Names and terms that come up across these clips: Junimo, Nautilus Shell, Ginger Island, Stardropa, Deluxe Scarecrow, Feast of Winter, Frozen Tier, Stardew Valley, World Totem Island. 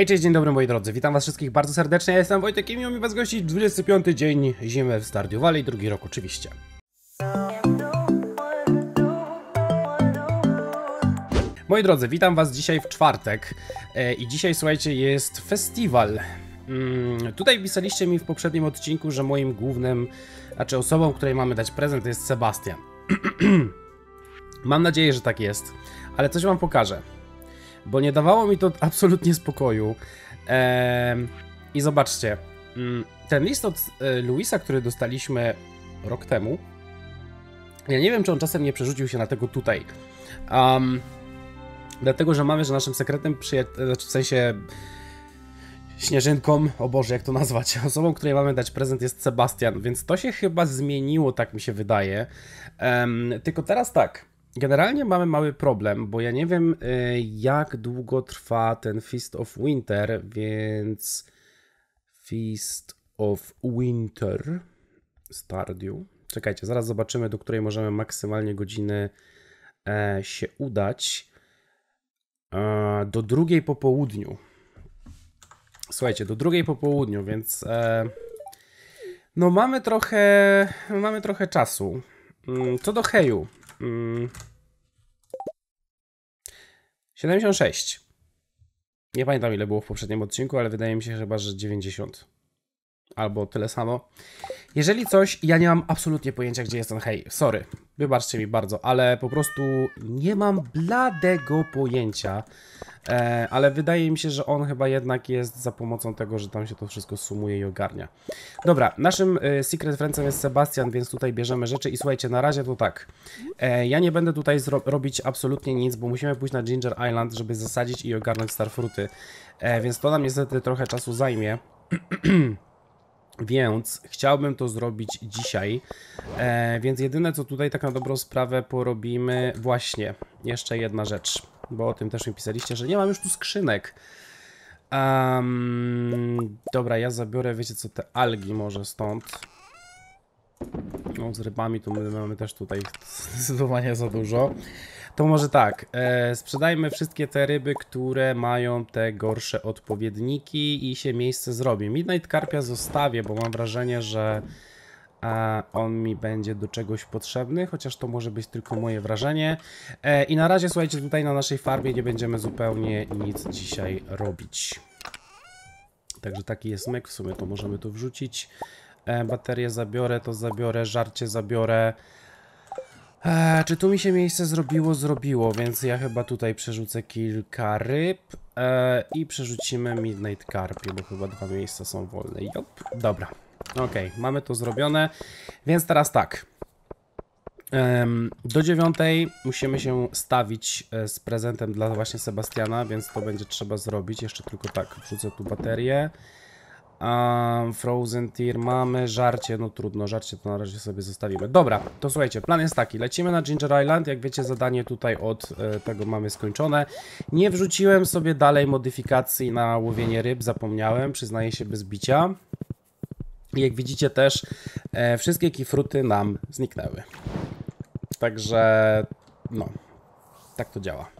Hej, cześć, dzień dobry moi drodzy, witam was wszystkich bardzo serdecznie, ja jestem Wojtek i miło mi was gościć, 25 dzień zimy w Stardew Valley, drugi rok oczywiście. Moi drodzy, witam was dzisiaj w czwartek i dzisiaj, słuchajcie, jest festiwal. Tutaj pisaliście mi w poprzednim odcinku, że moim głównym, znaczy osobą, której mamy dać prezent, jest Sebastian. Mam nadzieję, że tak jest, ale coś wam pokażę. Bo nie dawało mi to absolutnie spokoju. I zobaczcie, ten list od Luisa, który dostaliśmy rok temu, ja nie wiem, czy on czasem nie przerzucił się na tego tutaj. Dlatego, że mamy, że naszym sekretnym przyjacielem, w sensie śnieżynką, o Boże, jak to nazwać, osobą, której mamy dać prezent, jest Sebastian, więc to się chyba zmieniło, tak mi się wydaje. Tylko teraz tak. Generalnie mamy mały problem, bo ja nie wiem, jak długo trwa ten Feast of Winter, więc Feast of Winter Stardew. Czekajcie, zaraz zobaczymy, do której możemy maksymalnie godziny się udać. Do drugiej po południu. Słuchajcie, do drugiej po południu, więc no mamy trochę czasu. Co do heju. 76. Nie pamiętam, ile było w poprzednim odcinku, ale wydaje mi się chyba, że 90. Albo tyle samo. Jeżeli coś, ja nie mam absolutnie pojęcia, gdzie jest ten hej. Sorry, wybaczcie mi bardzo, ale po prostu nie mam bladego pojęcia. Ale wydaje mi się, że on chyba jednak jest za pomocą tego, że tam się to wszystko sumuje i ogarnia. Dobra, naszym secret friendsem jest Sebastian, więc tutaj bierzemy rzeczy i słuchajcie, na razie to tak. Ja nie będę tutaj robić absolutnie nic, bo musimy pójść na Ginger Island, żeby zasadzić i ogarnąć starfruty. Więc to nam niestety trochę czasu zajmie. Więc chciałbym to zrobić dzisiaj, więc jedyne co tutaj tak na dobrą sprawę porobimy, właśnie, jeszcze jedna rzecz, bo o tym też mi pisaliście, że nie mam już tu skrzynek. Dobra, ja zabiorę, wiecie co, te algi może stąd. No, z rybami tu my mamy też tutaj zdecydowanie za dużo. To może tak, sprzedajmy wszystkie te ryby, które mają te gorsze odpowiedniki i się miejsce zrobi. Midnight Carpia zostawię, bo mam wrażenie, że on mi będzie do czegoś potrzebny, chociaż to może być tylko moje wrażenie. I na razie, słuchajcie, tutaj na naszej farmie nie będziemy zupełnie nic dzisiaj robić. Także taki jest myk, w sumie to możemy tu wrzucić. Baterię zabiorę, to zabiorę, żarcie zabiorę. Czy tu mi się miejsce zrobiło? Zrobiło, więc ja chyba tutaj przerzucę kilka ryb i przerzucimy Midnight Carpie, bo chyba dwa miejsca są wolne. Jop. Dobra, okej, mamy to zrobione, więc teraz tak. Do 9:00 musimy się stawić z prezentem dla właśnie Sebastiana, więc to będzie trzeba zrobić. Jeszcze tylko tak, wrzucę tu baterię. Frozen Tier mamy, żarcie, no trudno, żarcie to na razie sobie zostawimy. Dobra, to słuchajcie, plan jest taki, lecimy na Ginger Island, jak wiecie zadanie tutaj od tego mamy skończone. Nie wrzuciłem sobie dalej modyfikacji na łowienie ryb, zapomniałem, przyznaję się bez bicia. Jak widzicie też wszystkie keyfruity nam zniknęły. Także no, tak to działa.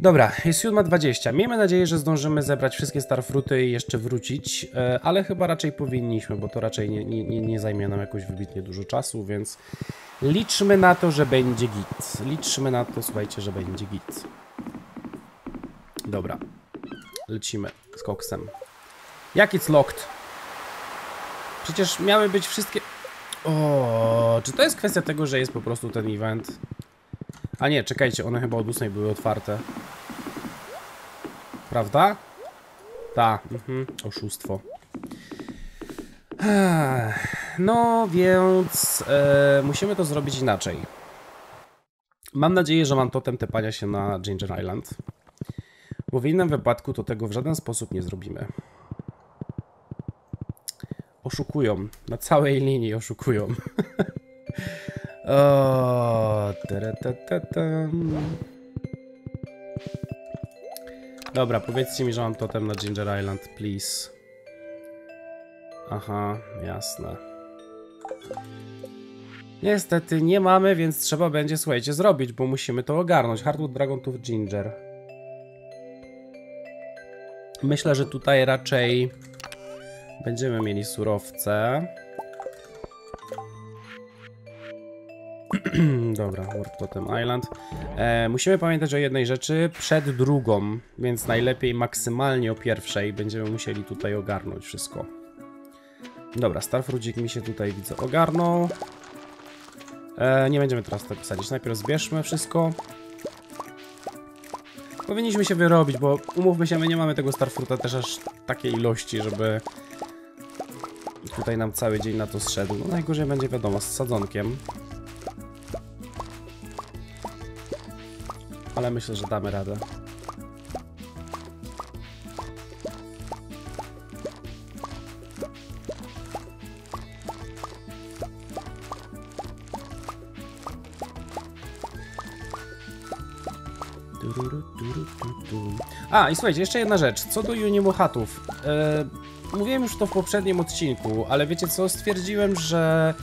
Dobra, jest 7:20. Miejmy nadzieję, że zdążymy zebrać wszystkie starfruty i jeszcze wrócić, ale chyba raczej powinniśmy, bo to raczej nie zajmie nam jakoś wybitnie dużo czasu, więc liczmy na to, że będzie git. Liczmy na to, słuchajcie, że będzie git. Dobra, lecimy z koksem. Jak it's locked? Przecież miały być wszystkie... O, czy to jest kwestia tego, że jest po prostu ten event? A nie, czekajcie, one chyba od 8:00 były otwarte. Prawda? Tak, oszustwo. No więc musimy to zrobić inaczej. Mam nadzieję, że mam totem tepania się na Ginger Island. Bo w innym wypadku to tego w żaden sposób nie zrobimy. Oszukują. Na całej linii oszukują. O, dobra, powiedzcie mi, że mam totem na Ginger Island, please. Aha, jasne. Niestety nie mamy, więc trzeba będzie, słuchajcie, zrobić, bo musimy to ogarnąć. Hardwood Dragon Tooth Ginger. Myślę, że tutaj raczej będziemy mieli surowce. Dobra, World Totem Island. Musimy pamiętać o jednej rzeczy przed drugą, więc najlepiej maksymalnie o pierwszej będziemy musieli tutaj ogarnąć wszystko. Dobra, Starfruit mi się tutaj, widzę, ogarnął. Nie będziemy teraz tego sadzić, najpierw zbierzmy wszystko. Powinniśmy się wyrobić, bo umówmy się, my nie mamy tego Starfruita też aż takiej ilości, żeby tutaj nam cały dzień na to zszedł. No najgorzej będzie, wiadomo, z sadzonkiem. Ale myślę, że damy radę. A, i słuchajcie, jeszcze jedna rzecz. Co do Junimo chatów. Mówiłem już to w poprzednim odcinku, ale wiecie co? Stwierdziłem, że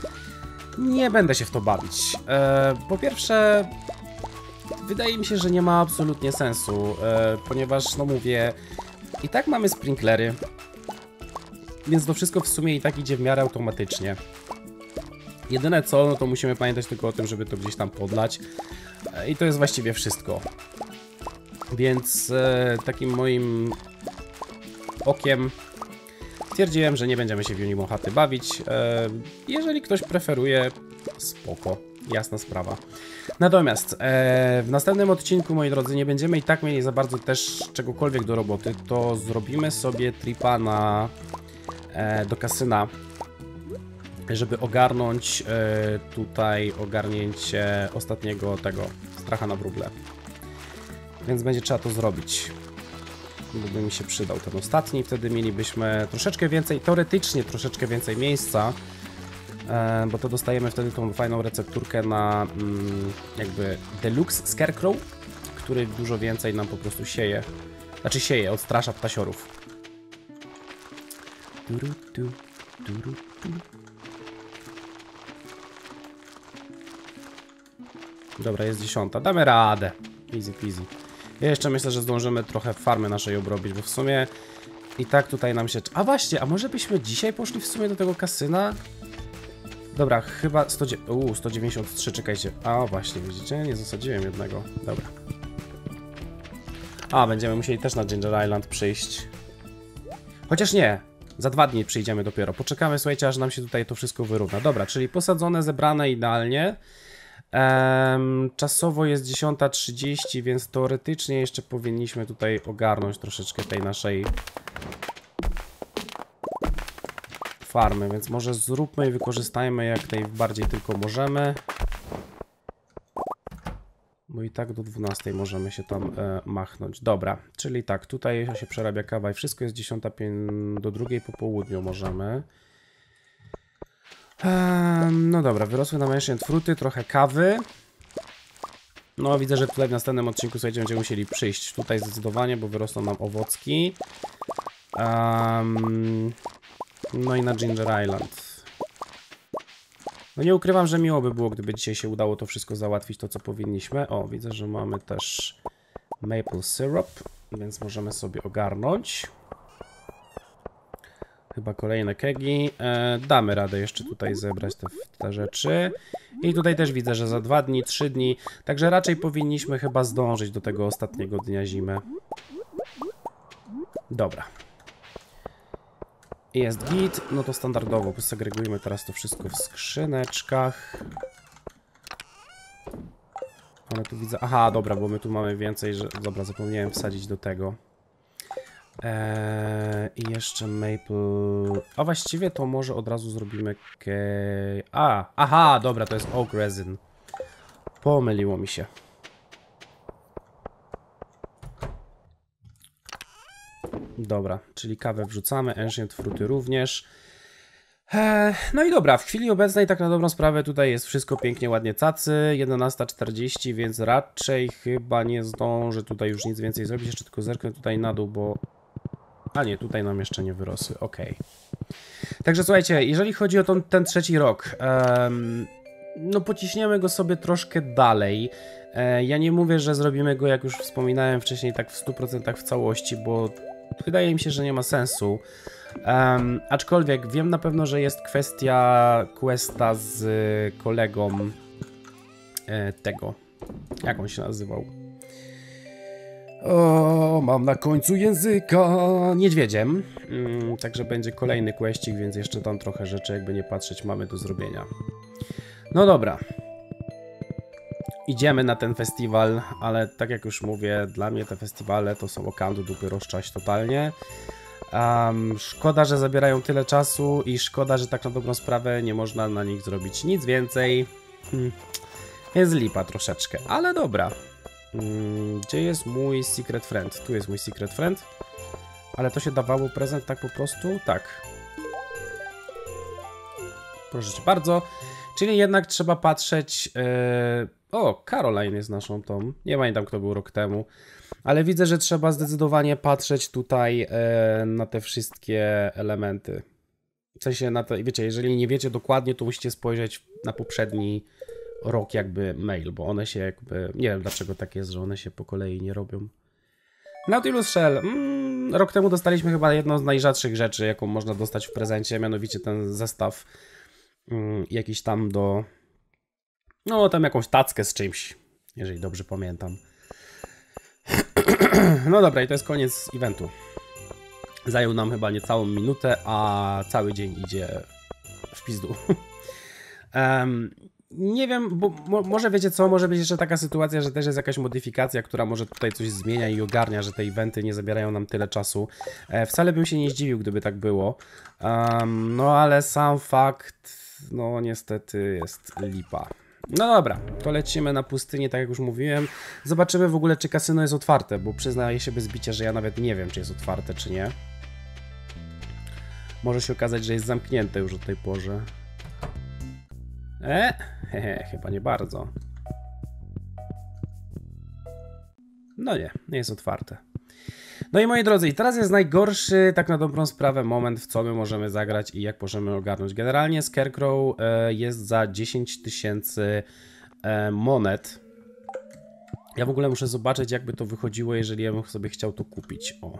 nie będę się w to bawić. Po pierwsze, wydaje mi się, że nie ma absolutnie sensu, ponieważ, no mówię, i tak mamy sprinklery, więc to wszystko w sumie i tak idzie w miarę automatycznie. Jedyne co, no to musimy pamiętać tylko o tym, żeby to gdzieś tam podlać i to jest właściwie wszystko. Więc takim moim okiem stwierdziłem, że nie będziemy się w Junimo chaty bawić. Jeżeli ktoś preferuje, spoko, jasna sprawa. Natomiast w następnym odcinku, moi drodzy, nie będziemy i tak mieli za bardzo też czegokolwiek do roboty, to zrobimy sobie tripa na, do kasyna, żeby ogarnąć tutaj ogarnięcie ostatniego tego stracha na wróble. Więc będzie trzeba to zrobić, bo by mi się przydał ten ostatni, wtedy mielibyśmy troszeczkę więcej, teoretycznie troszeczkę więcej miejsca, bo to dostajemy wtedy tą fajną recepturkę na jakby Deluxe Scarecrow, który dużo więcej nam po prostu sieje, znaczy sieje, odstrasza ptasiorów. Dobra, jest 10, damy radę, easy peasy. Ja jeszcze myślę, że zdążymy trochę farmy naszej obrobić, bo w sumie i tak tutaj nam się... A właśnie, a może byśmy dzisiaj poszli w sumie do tego kasyna? Dobra, chyba 193, czekajcie. A właśnie, widzicie? Nie zasadziłem jednego. Dobra. A, będziemy musieli też na Ginger Island przyjść. Chociaż nie, za 2 dni przyjdziemy dopiero. Poczekamy, słuchajcie, aż nam się tutaj to wszystko wyrówna. Dobra, czyli posadzone, zebrane idealnie. Czasowo jest 10:30, więc teoretycznie jeszcze powinniśmy tutaj ogarnąć troszeczkę tej naszej farmy, więc może zróbmy i wykorzystajmy jak najbardziej tylko możemy, bo i tak do 12 możemy się tam machnąć. Dobra, czyli tak, tutaj się przerabia kawa i wszystko jest 10:05, do 2 po południu możemy. No dobra, wyrosły nam jeszcze fruty, trochę kawy. No widzę, że tutaj w następnym odcinku, słuchajcie, będziemy musieli przyjść tutaj zdecydowanie, bo wyrosną nam owocki. No i na Ginger Island. No nie ukrywam, że miło by było, gdyby dzisiaj się udało to wszystko załatwić, to co powinniśmy. O, widzę, że mamy też maple syrup, więc możemy sobie ogarnąć. Chyba kolejne kegi. Damy radę jeszcze tutaj zebrać te rzeczy. I tutaj też widzę, że za 2 dni, 3 dni. Także raczej powinniśmy chyba zdążyć do tego ostatniego dnia zimy. Dobra. Jest git. No to standardowo. Posegregujmy teraz to wszystko w skrzyneczkach. Ale tu widzę... Aha, dobra, bo my tu mamy więcej, że... Dobra, zapomniałem wsadzić do tego. I jeszcze maple... A właściwie to może od razu zrobimy... Aha, dobra, to jest oak resin. Pomyliło mi się. Dobra, czyli kawę wrzucamy, ancient fruity również. No i dobra, w chwili obecnej tak na dobrą sprawę tutaj jest wszystko pięknie, ładnie cacy, 11:40, więc raczej chyba nie zdążę tutaj już nic więcej zrobić, jeszcze tylko zerknę tutaj na dół, bo... A nie, tutaj nam jeszcze nie wyrosły, ok. Także słuchajcie, jeżeli chodzi o ten 3. rok, no pociśniemy go sobie troszkę dalej. Ja nie mówię, że zrobimy go, jak już wspominałem wcześniej, tak w 100% w całości, bo wydaje mi się, że nie ma sensu. Aczkolwiek wiem na pewno, że jest kwestia questa z kolegą tego. Jak on się nazywał? O, mam na końcu języka niedźwiedziem. Także będzie kolejny questik, więc jeszcze tam trochę rzeczy, jakby nie patrzeć, mamy do zrobienia. No dobra. Idziemy na ten festiwal, ale tak jak już mówię, dla mnie te festiwale to są okan do dupy, rozczać totalnie. Szkoda, że zabierają tyle czasu i szkoda, że tak na dobrą sprawę nie można na nich zrobić nic więcej. Jest lipa troszeczkę, ale dobra. Gdzie jest mój secret friend? Tu jest mój secret friend. Ale to się dawało prezent tak po prostu? Tak. Proszę cię bardzo. Czyli jednak trzeba patrzeć... O, Caroline jest naszą tą. Nie pamiętam, kto był rok temu. Ale widzę, że trzeba zdecydowanie patrzeć tutaj na te wszystkie elementy. W sensie, na to, wiecie, jeżeli nie wiecie dokładnie, to musicie spojrzeć na poprzedni rok jakby mail, bo one się jakby... Nie wiem, dlaczego tak jest, że one się po kolei nie robią. Nautilus Shell. Rok temu dostaliśmy chyba jedną z najrzadszych rzeczy, jaką można dostać w prezencie, mianowicie ten zestaw jakiś tam do... No, tam jakąś tackę z czymś, jeżeli dobrze pamiętam. No dobra, i to jest koniec eventu. Zajął nam chyba niecałą minutę, a cały dzień idzie w pizdu. Nie wiem, bo może wiecie co, może być jeszcze taka sytuacja, że też jest jakaś modyfikacja, która może tutaj coś zmienia i ogarnia, że te eventy nie zabierają nam tyle czasu. Wcale bym się nie zdziwił, gdyby tak było. No ale sam fakt, no niestety jest lipa. No dobra, to lecimy na pustynię, tak jak już mówiłem. Zobaczymy w ogóle, czy kasyno jest otwarte, bo przyznaję się bez bicia, że ja nawet nie wiem, czy jest otwarte, czy nie. Może się okazać, że jest zamknięte już o tej porze. Chyba nie bardzo. No nie, nie jest otwarte. No i moi drodzy, teraz jest najgorszy, tak na dobrą sprawę, moment, w co my możemy zagrać i jak możemy ogarnąć. Generalnie Scarecrow jest za 10 000 monet. Ja w ogóle muszę zobaczyć, jakby to wychodziło, jeżeli ja bym sobie chciał to kupić. O.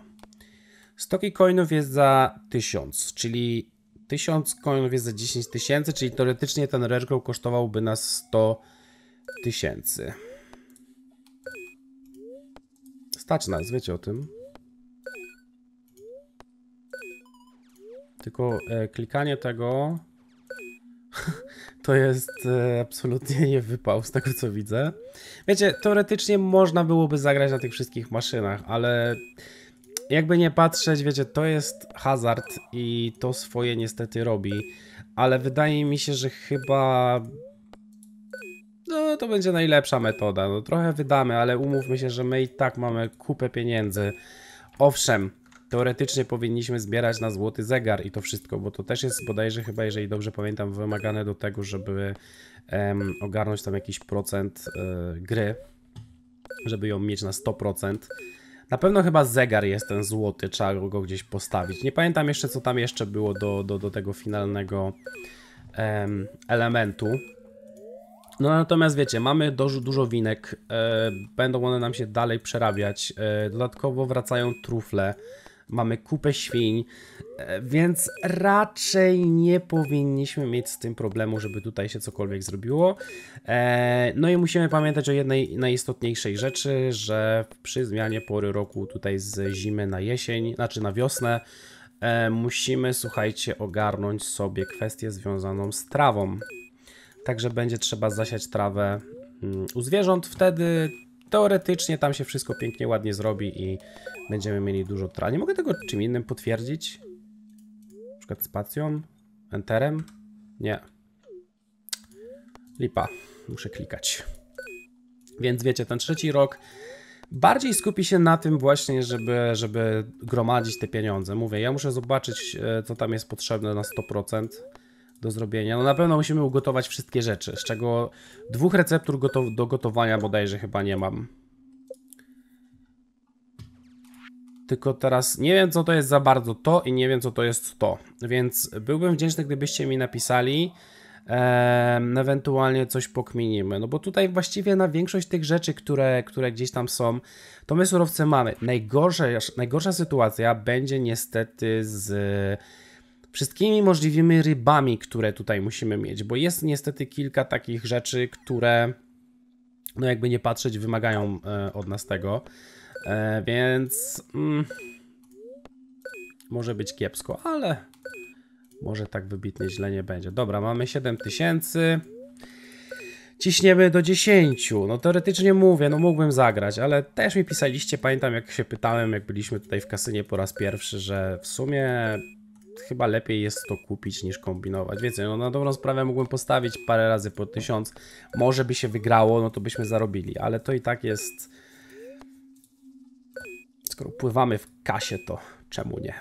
Stoki coinów jest za 1000, czyli 1000 coinów jest za 10 000, czyli teoretycznie ten Rarecrow kosztowałby nas 100 000. Stać nas, wiecie o tym. Tylko klikanie tego to jest absolutnie nie wypał z tego, co widzę. Wiecie, teoretycznie można byłoby zagrać na tych wszystkich maszynach, ale jakby nie patrzeć, wiecie, to jest hazard i to swoje niestety robi, ale wydaje mi się, że chyba... No to będzie najlepsza metoda, no trochę wydamy, ale umówmy się, że my i tak mamy kupę pieniędzy. Owszem, teoretycznie powinniśmy zbierać na złoty zegar i to wszystko, bo to też jest bodajże chyba, jeżeli dobrze pamiętam, wymagane do tego, żeby ogarnąć tam jakiś procent gry, żeby ją mieć na 100%. Na pewno chyba zegar jest ten złoty, trzeba go gdzieś postawić. Nie pamiętam jeszcze, co tam jeszcze było do tego finalnego elementu. No natomiast wiecie, mamy dużo winek, będą one nam się dalej przerabiać, dodatkowo wracają trufle, mamy kupę świń, więc raczej nie powinniśmy mieć z tym problemu, żeby tutaj się cokolwiek zrobiło. No i musimy pamiętać o jednej najistotniejszej rzeczy, że przy zmianie pory roku tutaj z zimy na jesień, znaczy na wiosnę, musimy, słuchajcie, ogarnąć sobie kwestię związaną z trawą. Także będzie trzeba zasiać trawę u zwierząt, wtedy teoretycznie tam się wszystko pięknie, ładnie zrobi i będziemy mieli dużo traw. Nie mogę tego czym innym potwierdzić? Na przykład spacją? Enterem? Nie. Lipa. Muszę klikać. Więc wiecie, ten trzeci rok bardziej skupi się na tym właśnie, żeby gromadzić te pieniądze. Mówię, ja muszę zobaczyć, co tam jest potrzebne na 100%. Do zrobienia. No na pewno musimy ugotować wszystkie rzeczy, z czego 2 receptur do gotowania bodajże chyba nie mam. Tylko teraz nie wiem, co to jest za bardzo to i nie wiem, co to jest to. Więc byłbym wdzięczny, gdybyście mi napisali, ewentualnie coś pokminimy, no bo tutaj właściwie na większość tych rzeczy, które gdzieś tam są, to my surowce mamy. Najgorsza sytuacja będzie niestety z wszystkimi możliwymi rybami, które tutaj musimy mieć, bo jest niestety kilka takich rzeczy, które no jakby nie patrzeć wymagają od nas tego, więc może być kiepsko, ale może tak wybitnie źle nie będzie. Dobra, mamy 7000. Ciśniemy do 10. No teoretycznie mówię, no mógłbym zagrać, ale też mi pisaliście, pamiętam jak się pytałem, jak byliśmy tutaj w kasynie po raz pierwszy, że w sumie chyba lepiej jest to kupić niż kombinować. Wiecie, no na dobrą sprawę mógłbym postawić parę razy po 1000. Może by się wygrało, no to byśmy zarobili, ale to i tak jest... Skoro pływamy w kasie, to czemu nie?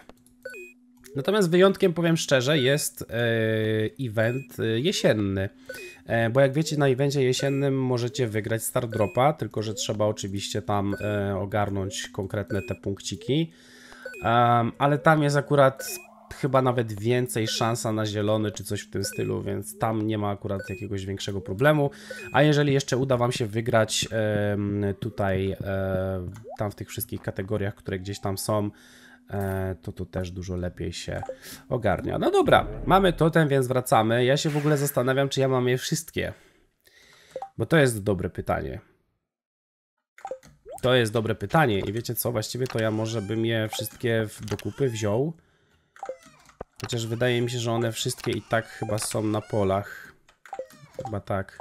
Natomiast wyjątkiem, powiem szczerze, jest event jesienny, bo jak wiecie, na evencie jesiennym możecie wygrać Stardropa, tylko że trzeba oczywiście tam ogarnąć konkretne te punkciki, ale tam jest akurat chyba nawet więcej szansa na zielony czy coś w tym stylu, więc tam nie ma akurat jakiegoś większego problemu. A jeżeli jeszcze uda wam się wygrać tutaj, tam w tych wszystkich kategoriach, które gdzieś tam są, to tu też dużo lepiej się ogarnia. No dobra, mamy totem, więc wracamy. Ja się w ogóle zastanawiam, czy ja mam je wszystkie, bo to jest dobre pytanie. To jest dobre pytanie i wiecie co, właściwie to ja może bym je wszystkie do kupy wziął, chociaż wydaje mi się, że one wszystkie i tak chyba są na polach. Chyba tak.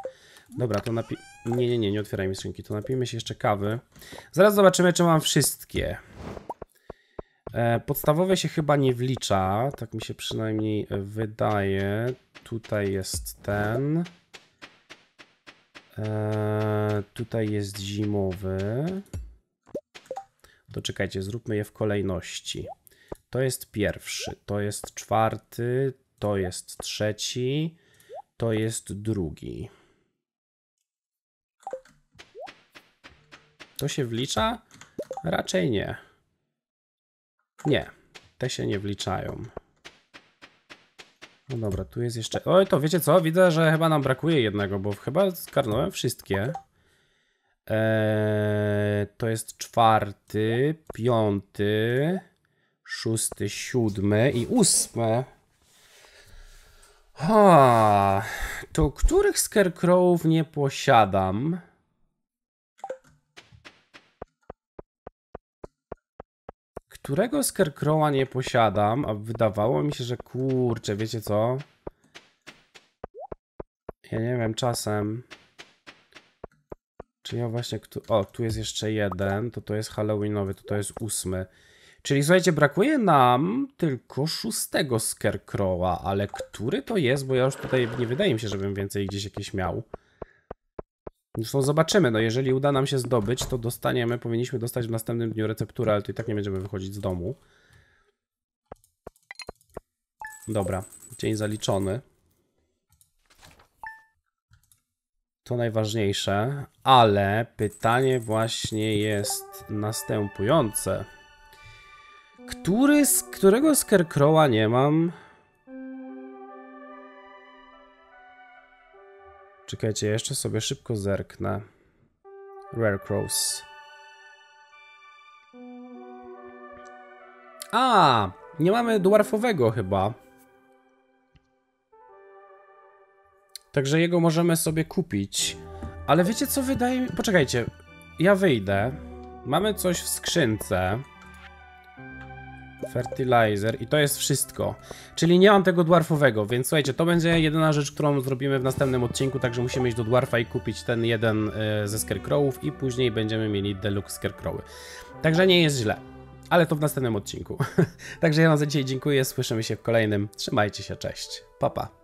Dobra, to nie otwieraj mi skrzynki, to napijmy się jeszcze kawy. Zaraz zobaczymy, czy mam wszystkie. Podstawowe się chyba nie wlicza, tak mi się przynajmniej wydaje. Tutaj jest ten. Tutaj jest zimowy. To czekajcie, zróbmy je w kolejności. To jest pierwszy, to jest czwarty, to jest trzeci, to jest drugi. To się wlicza? Raczej nie. Nie, te się nie wliczają. No dobra, tu jest jeszcze... Oj, to wiecie co? Widzę, że chyba nam brakuje jednego, bo chyba zgarnąłem wszystkie. To jest czwarty, piąty, szósty, siódmy i ósmy. Ha, to których Scarecrowów nie posiadam? Którego Scarecrowa nie posiadam, a wydawało mi się, że kurczę, wiecie co? Ja nie wiem czasem, czy ja właśnie... O, tu jest jeszcze jeden, to jest halloweenowy, to jest ósmy. Czyli słuchajcie, brakuje nam tylko szóstego Scarecrowa, ale który to jest, bo ja już tutaj nie wydaje mi się, żebym więcej gdzieś jakieś miał. Zresztą zobaczymy, no jeżeli uda nam się zdobyć, to dostaniemy, powinniśmy dostać w następnym dniu recepturę, ale to i tak nie będziemy wychodzić z domu. Dobra, dzień zaliczony. To najważniejsze, ale pytanie właśnie jest następujące. Którego Scarecrowa nie mam? Czekajcie, jeszcze sobie szybko zerknę. Rare Crows. A, nie mamy dwarfowego chyba. Także jego możemy sobie kupić. Ale wiecie co, wydaje mi... Poczekajcie, ja wyjdę. Mamy coś w skrzynce. Fertilizer i to jest wszystko. Czyli nie mam tego dwarfowego, więc słuchajcie, to będzie jedyna rzecz, którą zrobimy w następnym odcinku, także musimy iść do dwarfa i kupić ten jeden ze Scarecrowów i później będziemy mieli Deluxe Scarecrowy. Także nie jest źle, ale to w następnym odcinku. Także ja wam za dzisiaj dziękuję, słyszymy się w kolejnym. Trzymajcie się, cześć, pa pa.